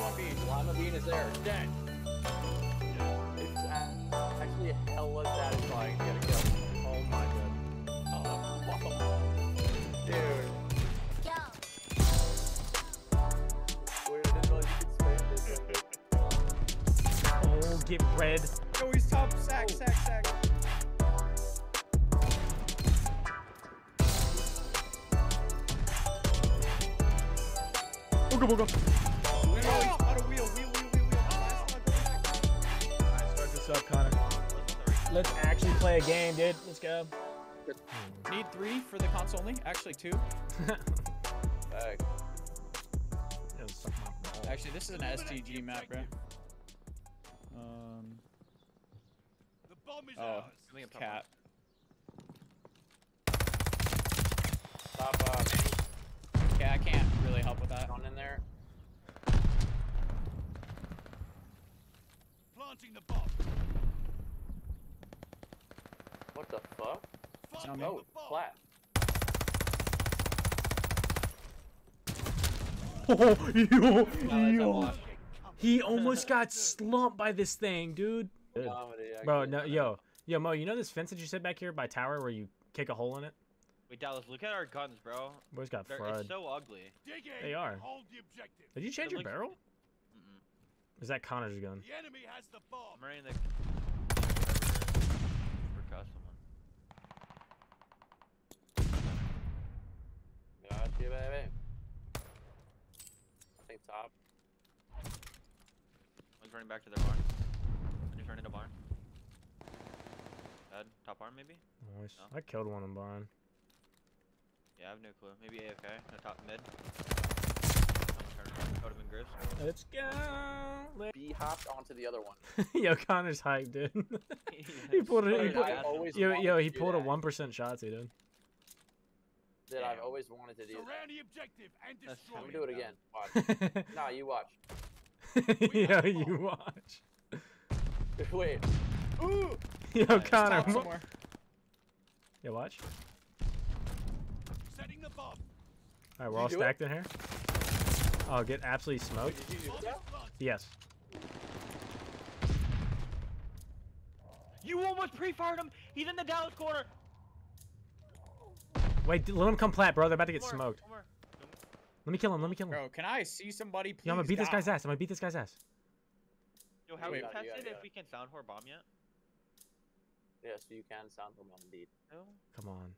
Lima Bean. Lima Bean is there. Dead. It's actually hella satisfying to get a kill. Oh my god. Oh, dude. Go. Where did you spam this thing? Oh, get red. Oh, he's top. Sack, sack, sack. Ooga booga. Up, Connor. Let's actually play a game, dude. Let's go. Need 3 for the console only. Actually, 2. Actually, this is an STG map, bro. The bomb is ours. I think I'm cat. Top up. Yeah, I can't really help with that. On in there. Planting the bomb. What the fuck? No, flat. Oh, yo. He almost got slumped by this thing, dude. Bro, no, yo, Mo, you know this fence that you set back here by tower where you kick a hole in it? Wait, Dallas, look at our guns, bro. Boys got fried. It's so ugly. They are. Hold the objective. Did you change your barrel? Is that Connor's gun? The enemy has the bomb. I'm the custom one. Got you, baby. I think top. One's running back to their barn. I just turned into barn. Dead. Top barn, maybe? Nice. No. I killed one in barn. Yeah, I have no clue. Maybe AFK. No, top mid. Let's go. He hopped onto the other one. Yo, Connor's hyped, dude. He pulled it. He pulled a 1% shot, dude. Dude, I've always wanted to do that. Surround the objective and destroy. I'm gonna do it again. Watch. Nah, you watch. Yo, you watch. Wait. Ooh. Yo, Connor. Yo, watch. Setting the bomb. All right, we're all stacked in here. Oh, get absolutely smoked. Yes. You almost pre-fired him. He's in the Dallas corner. Wait, let him come plat, bro. They're about to get smoked. Let me kill him. Bro, can I see somebody, please? Yo, I'm gonna beat this guy's ass. Yo, have we tested if we can sound whore bomb yet? Yes, you can sound whore bomb indeed. No. Come on.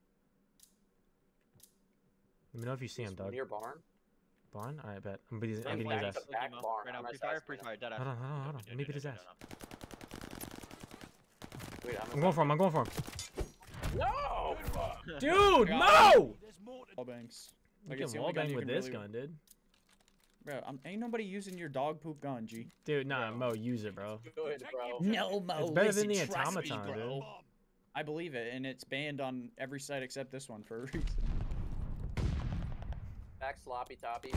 Let me know if you see him, Doug. Near barn. Barn? I bet. I'm gonna beat his ass. Pre-fire, dead ass. Hold on. Let me beat his ass. Wait, I'm going for him. No! Dude, no! Wall bangs. You can wall bang with this gun, dude. Bro, ain't nobody using your dog poop gun, G. Dude, nah, Mo, use it, bro. No, Mo, it's better than the automaton, dude. I believe it, and it's banned on every site except this one for a reason. Back sloppy toppy.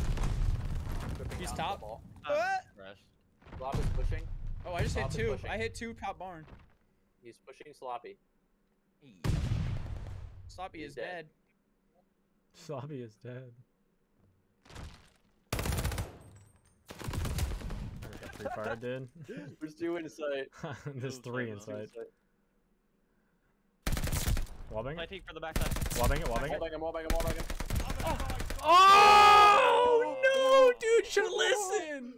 He's top. Sloppy is pushing. Oh, I just hit 2. I hit 2 top barn. He's pushing sloppy. Sloppy is dead. Sloppy is dead. Pre-fire, dude. There's 2 inside. There's 3 inside. Wallbang. I take for the backside. Wallbang it. Wallbang it. Oh, no, dude, you should have listened.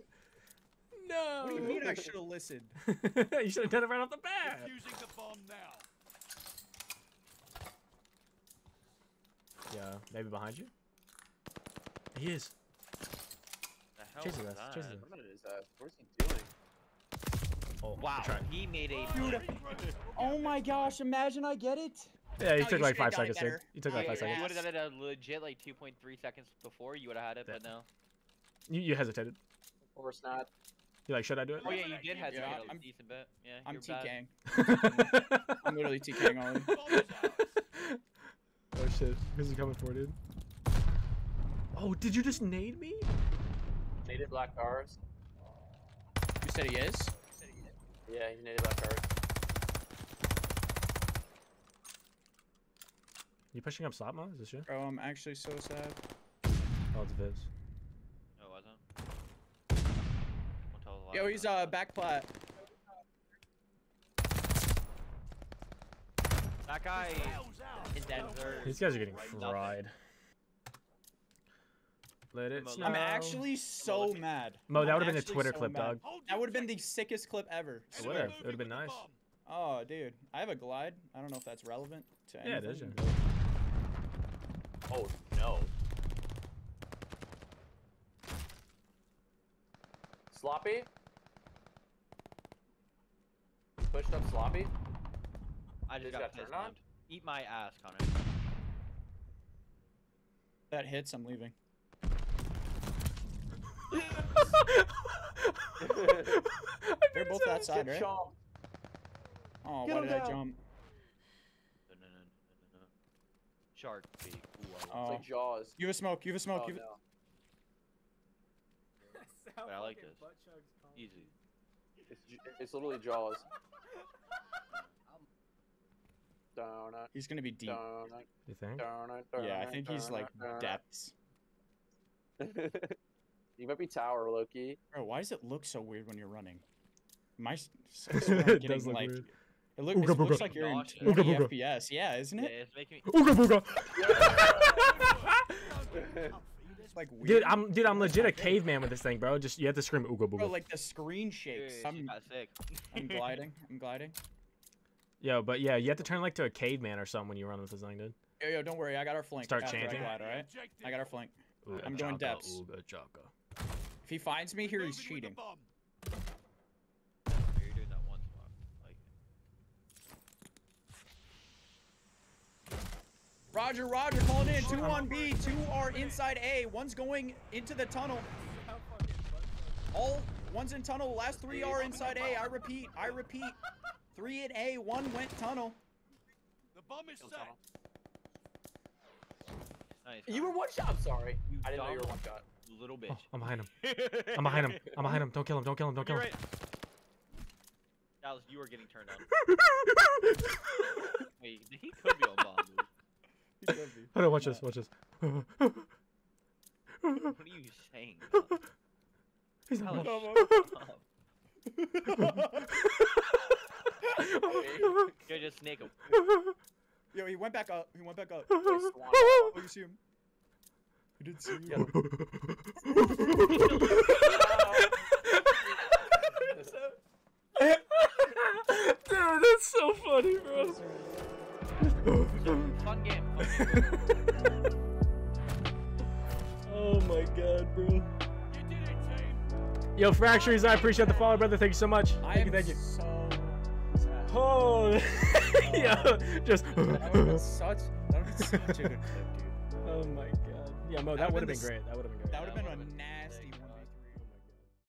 No. What do you mean I should have listened? You should have done it right off the bat. Using the bomb now. Yeah, maybe behind you. He is. The hell is that? What's he doing? Oh, wow. He made a... Dude, oh, my gosh. Imagine I get it. Yeah, you took like 5 seconds, dude. You took like 5 seconds. You would have done it a legit like 2.3 seconds before you would have had it, but no. You hesitated. Of course not. You're like, should I do it? Oh, yeah, you did hesitate a decent bit. Yeah, I'm TKing. I'm literally TKing on him. Oh, shit. Who's he coming for, dude? Oh, did you just nade me? Naded black cars. You said he is? Yeah, he naded black cars. You pushing up slot mode? Is this you? Bro, I'm actually so sad. Oh, it's Viz. No, it wasn't. Yo, he's back plat. That guy is dead. These guys are getting fried. Let it snow. I'm actually so mad. Mo, that would have been a Twitter clip, dog. That would have been the sickest clip ever. It would have. It would have been nice. Oh, dude. I have a glide. I don't know if that's relevant to anything. Yeah, it is. Oh, no. Sloppy? You pushed up Sloppy? I just got turned on. Eat my ass, Connor. That hits, I'm leaving. They're both that side, right? Chomp. Oh, why did I jump? Shark beak. It's like Jaws. Give a smoke, give a smoke, give a... But I like this. Easy. It's literally Jaws. He's gonna be deep. You think? Yeah, I think he's like depths. You might be tower, Loki. Bro, why does it look so weird when you're running? My it does look like weird. It, look, ooga, it looks like you're in 20 FPS. Yeah, isn't it? Yeah, it's making me... Ooga, booga. Like weird. Dude, I'm legit a caveman with this thing, bro. Just you have to scream ooga booga. Bro, like the screen shakes. Dude, I'm sick. I'm gliding. Yo, but yeah, you have to turn like to a caveman or something when you run with this thing, dude. Yo, don't worry, I got our flank. Start chanting. All right, I got our flank. Ooga, I'm going depths. Ooga, if he finds me here, he's cheating. You're doing that one spot. Like... Roger, calling in. Two on B, two are inside A. One's going into the tunnel. All one's in tunnel. Last three are inside A. I repeat. Three at A, one went tunnel. The bomb is set. Nice. You were one shot. I'm sorry. I didn't know you were one shot. Little bitch. Oh, I'm behind him. Don't kill him. Don't kill him. Dallas, you are getting turned on. Wait, he could be on bomb, dude. He could be. Hold on, watch this. What are you saying? He's not Yo, just snake him. Yo, he went back up. Oh, you see him. You didn't see me. Dude, that's so funny, bro. Fun game. Oh my god, bro. You did it, James. Yo, Fractures, I appreciate the follow, brother. Thank you so much. Thank you. So sad. Oh, yo, just. That would have been such a good clip, dude. Oh my god. Yeah, Mo, that would have been great. That would have been a nasty